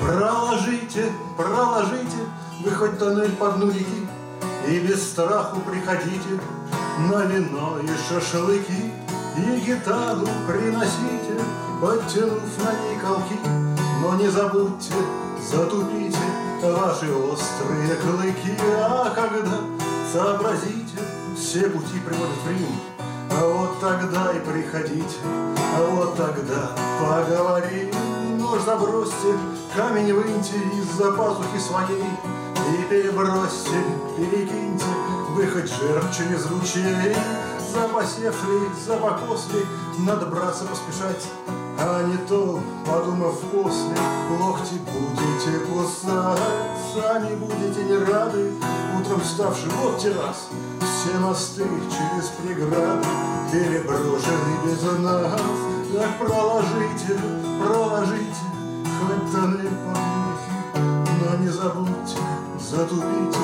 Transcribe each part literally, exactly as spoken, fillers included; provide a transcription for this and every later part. Проложите, проложите вы хоть тоннель по дну реки, и без страху приходите на вино и шашлыки, и гитару приносите, подтянув на ней колки. Но не забудьте, затупите ваши острые клыки. А когда сообразите, все пути приводят в Рим, а вот тогда и приходите, а вот тогда поговорим. Нож забросьте, камень выньте из-за пазухи своей, и перебросьте, перекиньте вы хоть жерт через ручей. Запосевший, запокосли, надо браться поспешать, а не то, подумав после, локти будете кусать. Сами будете не рады, утром вставший вот террас, все мосты через преграды переброшены без нас. Так проложите, проложите хоть тоннель по мухе, но не забудьте, затупите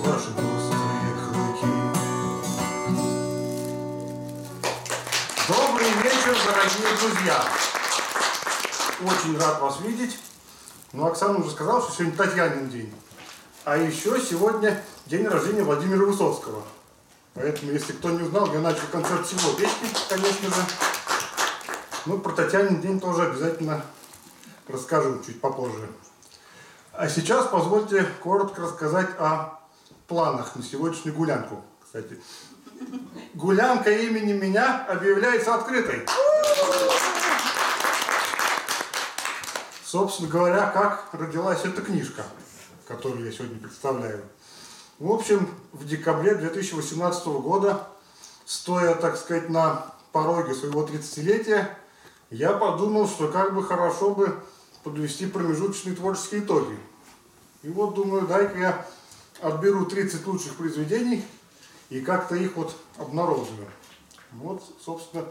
ваши острые клыки. Добрый вечер, дорогие друзья! Очень рад вас видеть. Но Оксана уже сказала, что сегодня Татьянин день. А еще сегодня день рождения Владимира Высоцкого. Поэтому, если кто не узнал, я начал концерт всего песни, конечно же. Ну, про Татьянин день тоже обязательно расскажу чуть попозже. А сейчас позвольте коротко рассказать о планах на сегодняшнюю гулянку. Кстати, гулянка имени меня объявляется открытой. Собственно говоря, как родилась эта книжка, которую я сегодня представляю. В общем, в декабре две тысячи восемнадцатого года, стоя, так сказать, на пороге своего тридцатилетия, я подумал, что как бы хорошо бы подвести промежуточные творческие итоги. И вот думаю, дай-ка я отберу тридцать лучших произведений и как-то их вот обнародую. Вот, собственно,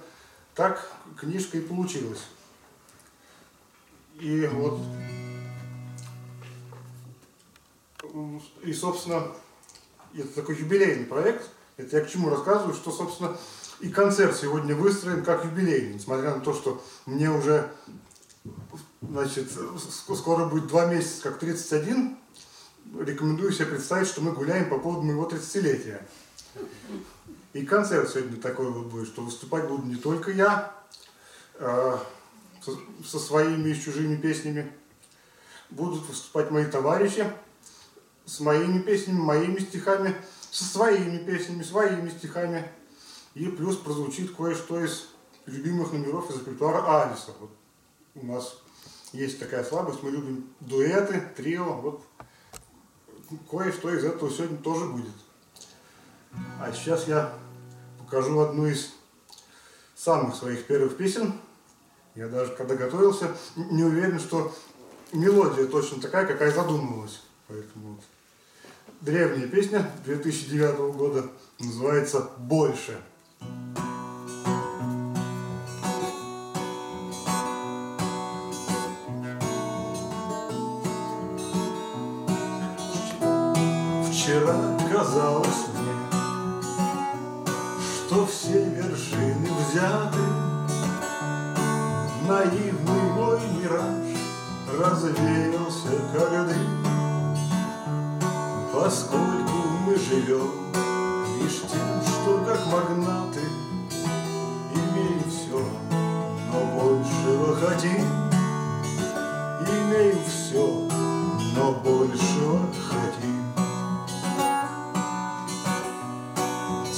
так книжка и получилась. И вот... И, собственно, это такой юбилейный проект. Это я к чему рассказываю, что, собственно, и концерт сегодня выстроен как юбилейный, несмотря на то, что мне уже, значит, скоро будет два месяца, как тридцать один. Рекомендую себе представить, что мы гуляем по поводу моего тридцатилетия. И концерт сегодня такой вот будет, что выступать буду не только я, э, со своими и чужими песнями. Будут выступать мои товарищи с моими песнями, моими стихами, со своими песнями, своими стихами. И плюс прозвучит кое-что из любимых номеров из репертуара Алиса. Вот у нас есть такая слабость, мы любим дуэты, трио. Вот кое-что из этого сегодня тоже будет. А сейчас я покажу одну из самых своих первых песен. Я даже когда готовился, не уверен, что мелодия точно такая, какая задумывалась. Поэтому вот. Древняя песня две тысячи девятого года, называется «Больше». Вчера казалось мне, что все вершины взяты, наивный мой мираж развеялся, как дым. Поскольку мы живем лишь тем, что как магнаты имеем все, но большего хотим. Имеем все, но большего хотим.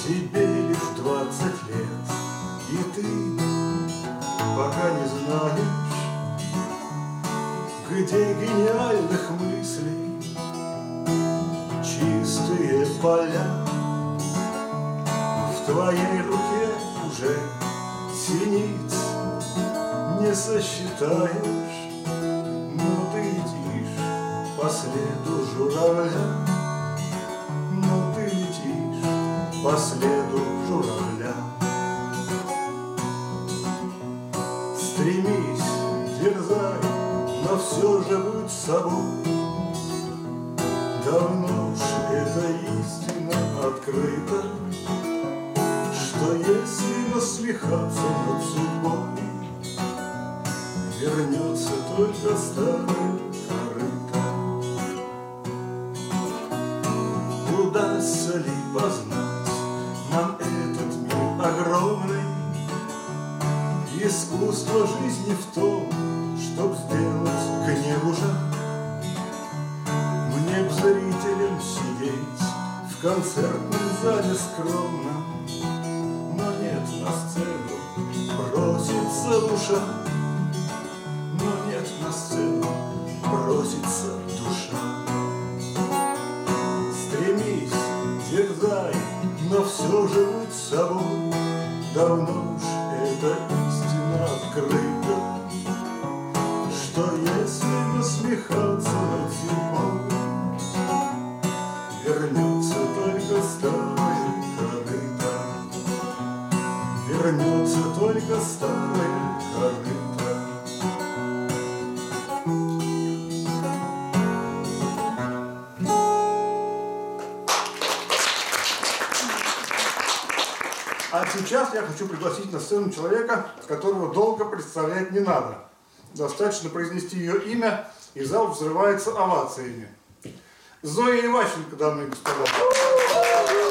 Тебе лишь двадцать лет, и ты пока не знаешь, где гениальных мыслей чистые поля. В твоей руке уже синиц не сосчитаешь, но ты летишь по следу журавля, но ты летишь по следу журавля. Стремись, дерзай, но все же будь собой. Давно уж эта истина открыта, что если насмехаться над судьбой, вернется только старый. Смысл жизни в том, чтоб сделать книгу жаль. Мне б зрителям сидеть в концертном зале скромно, но нет, на сцену бросится душа, но нет, на сцену бросится душа. Стремись, дерзай, но все же будь собой. Давно уж эта истина открыта, что если насмехаться над зимой, вернется только старая корыта, вернется только старая корыта. Сейчас я хочу пригласить на сцену человека, которого долго представлять не надо. Достаточно произнести ее имя, и зал взрывается овациями. Зоя Ивашенко, дамы и господа.